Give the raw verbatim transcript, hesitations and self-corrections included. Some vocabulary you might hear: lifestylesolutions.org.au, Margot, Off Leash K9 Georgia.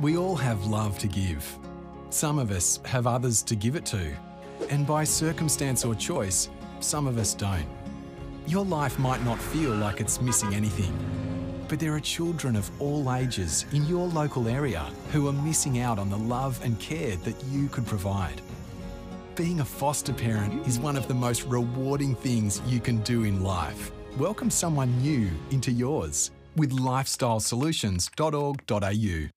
We all have love to give. Some of us have others to give it to, and by circumstance or choice, some of us don't. Your life might not feel like it's missing anything, but there are children of all ages in your local area who are missing out on the love and care that you could provide. Being a foster parent is one of the most rewarding things you can do in life. Welcome someone new into yours with lifestyle solutions dot org dot a u.